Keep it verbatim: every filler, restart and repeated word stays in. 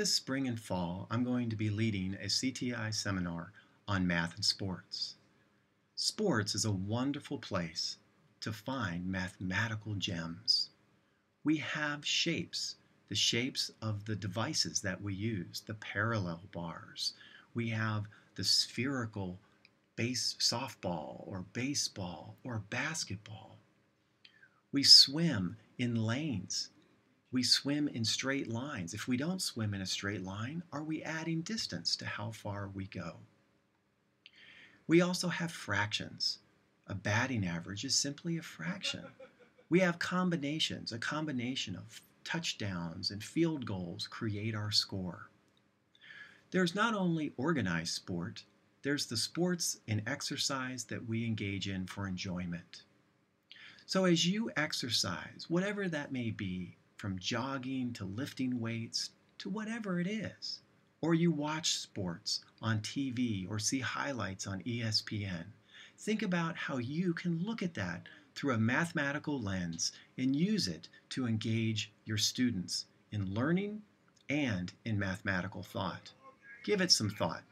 This spring and fall, I'm going to be leading a C T I seminar on math and sports. Sports is a wonderful place to find mathematical gems. We have shapes, the shapes of the devices that we use, the parallel bars. We have the spherical base softball or baseball or basketball. We swim in lanes. We swim in straight lines. If we don't swim in a straight line, are we adding distance to how far we go? We also have fractions. A batting average is simply a fraction. We have combinations. A combination of touchdowns and field goals create our score. There's not only organized sport, there's the sports and exercise that we engage in for enjoyment. So as you exercise, whatever that may be, from jogging to lifting weights to whatever it is, or you watch sports on T V or see highlights on E S P N, think about how you can look at that through a mathematical lens and use it to engage your students in learning and in mathematical thought. Give it some thought.